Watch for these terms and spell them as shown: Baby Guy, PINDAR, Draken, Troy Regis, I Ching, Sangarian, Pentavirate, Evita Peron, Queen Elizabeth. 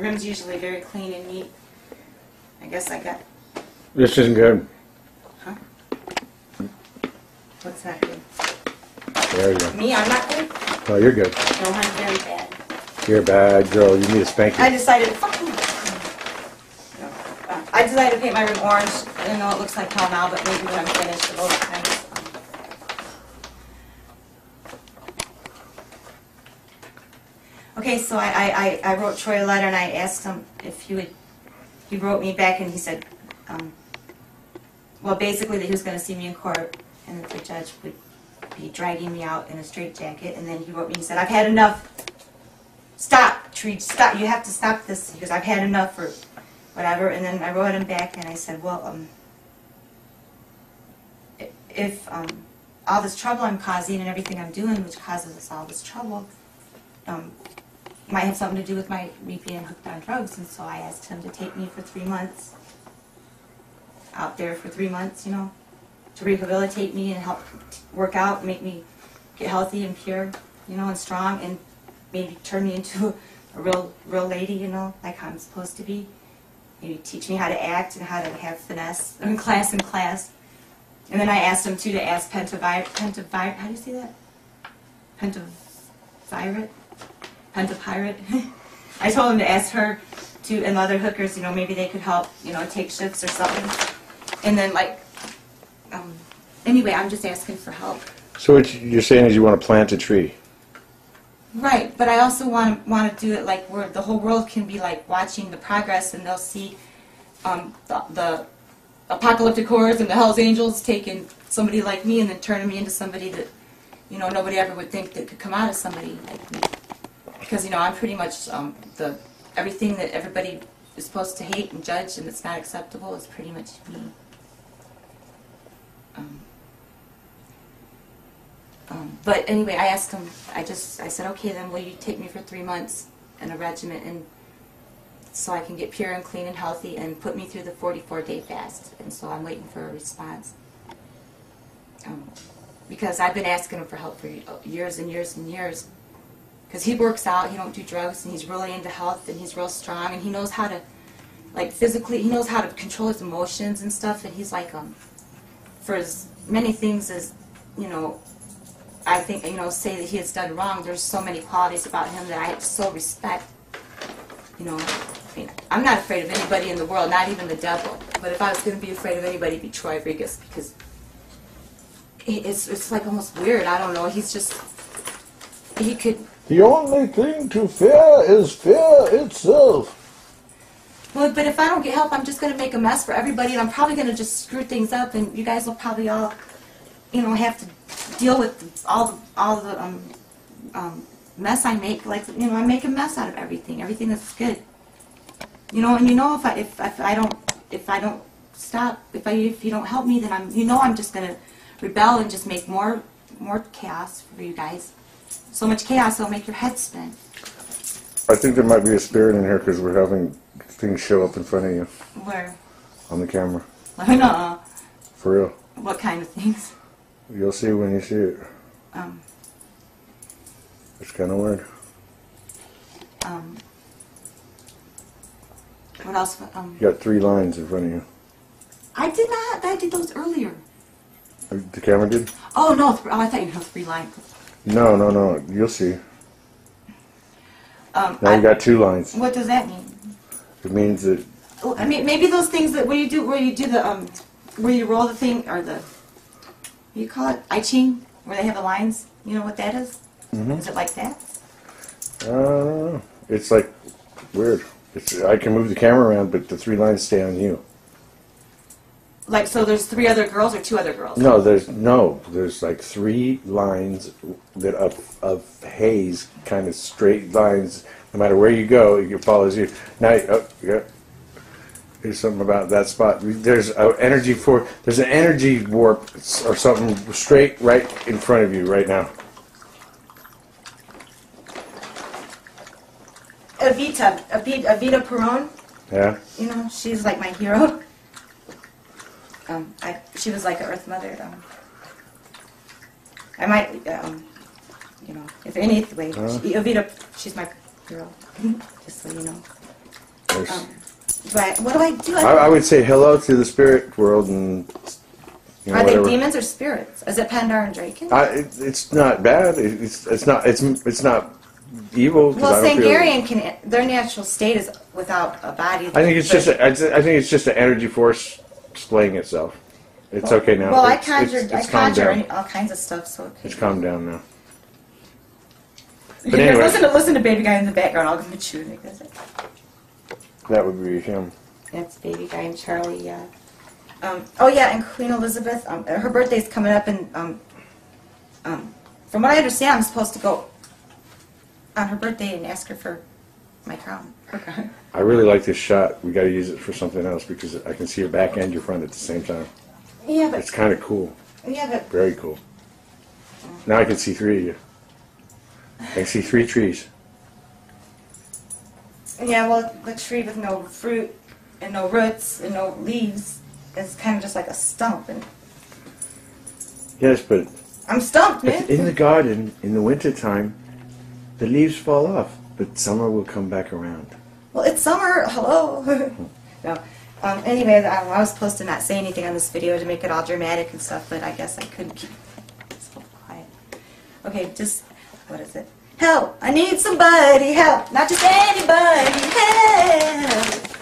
My room's usually very clean and neat. I guess I got... This isn't good. Huh? What's not good? There you go. Me? I'm not good? No, you're good. No, I'm very bad. You're a bad girl. You need a spanking. I decided... Fuck you. I decided to paint my room orange. I don't know what it looks like how now, but maybe when I'm finished, it'll look nice. Okay, so I wrote Troy a letter and I asked him if he would. He wrote me back and he said, well, basically that he was going to see me in court and that the judge would be dragging me out in a straitjacket. And then he wrote me and said, I've had enough. Stop, Tree, stop. You have to stop this because I've had enough for whatever. And then I wrote him back and I said, well, if all this trouble I'm causing and everything I'm doing, which causes us all this trouble, might have something to do with me being hooked on drugs, and so I asked him to take me for 3 months, out there for 3 months, you know, to rehabilitate me and help work out, make me get healthy and pure, you know, and strong, and maybe turn me into a real lady, you know, like how I'm supposed to be. Maybe teach me how to act and how to have finesse in class and class. And then I asked him, too, to ask Pentavirate, how do you say that? Pentavirate? Pentavirate. I told him to ask her to, and other hookers, you know, maybe they could help, you know, take shifts or something. And then, like, anyway, I'm just asking for help. So what you're saying is you want to plant a tree. Right, but I also want to do it like where the whole world can be, like, watching the progress, and they'll see the apocalyptic horrors and the Hell's Angels taking somebody like me and then turning me into somebody that, you know, nobody ever would think that could come out of somebody like me. Because, you know, I'm pretty much everything that everybody is supposed to hate and judge and it's not acceptable is pretty much me. But anyway, I asked him, I said, okay, then will you take me for 3 months in a regiment and so I can get pure and clean and healthy and put me through the 44-day fast? And so I'm waiting for a response. Because I've been asking him for help for years and years and years. Because he works out, he don't do drugs, and he's really into health, and he's real strong, and he knows how to, like, physically, he knows how to control his emotions and stuff, and he's like, for as many things as, you know, I think, you know, say that he has done wrong, there's so many qualities about him that I so respect, you know. I mean, I'm not afraid of anybody in the world, not even the devil, but if I was going to be afraid of anybody, it'd be Troy Regis, because it's like almost weird, I don't know, he's just, he could... The only thing to fear is fear itself. Well, but if I don't get help, I'm just going to make a mess for everybody, and I'm probably going to just screw things up, and you guys will probably all, you know, have to deal with all the mess I make. Like, you know, I make a mess out of everything that's good. You know, and you know, if I don't stop, if you don't help me, then I'm, you know, I'm just going to rebel and just make more chaos for you guys. So much chaos, it'll make your head spin. I think there might be a spirit in here because we're having things show up in front of you. Where? On the camera. No. For real. What kind of things? You'll see when you see it. It's kind of weird. What else? You got 3 lines in front of you. I did not. I did those earlier. The camera did? Oh, no. Oh, I thought you had 3 lines. No. You'll see. Now you got 2 lines. What does that mean? It means that. Well, I mean, maybe those things that where you roll the thing or the. What do you call it? I Ching, where they have the lines. You know what that is? Mm-hmm. Is it like that? It's like weird. I can move the camera around, but the 3 lines stay on you. Like, so there's 3 other girls or 2 other girls? No, there's like 3 lines that of haze, kind of straight lines. No matter where you go, it follows you. Now, yeah, there's something about that spot. There's there's an energy warp or something straight right in front of you right now. Evita Peron. Yeah. You know, she's like my hero. She was like an Earth Mother. I might, you know, if any way, Evita, she's my girl, just so you know. Yes. But what do I do? I would say hello to the spirit world and. You know, Are they demons or spirits? Is it Pandar and Draken? It's not bad. It's not evil. Well, Sangarian can. Their natural state is without a body. I think it's just. I think it's just an energy force displaying itself. It's okay now. Well, I conjure all kinds of stuff, so it's calmed down now. But anyway, listen to Baby Guy in the background. I'll give him a chew. That would be him. That's Baby Guy and Charlie. Yeah. Oh yeah, and Queen Elizabeth. Her birthday's coming up, and from what I understand, I'm supposed to go on her birthday and ask her for my crown. Okay. I really like this shot. We got to use it for something else because I can see your back and your front at the same time. Yeah, but it's kind of cool. Yeah, but very cool. Now I can see three of you. I can see three trees. Yeah, well, the tree with no fruit and no roots and no leaves is kind of just like a stump. And yes, but I'm stumped, man. In the garden, in the winter time, the leaves fall off, but summer will come back around. Well, it's summer. Hello. No. Anyway, I was supposed to not say anything on this video to make it all dramatic and stuff, but I guess I couldn't keep myself quiet. Okay, just, what is it? Help! I need somebody! Help! Not just anybody! Help!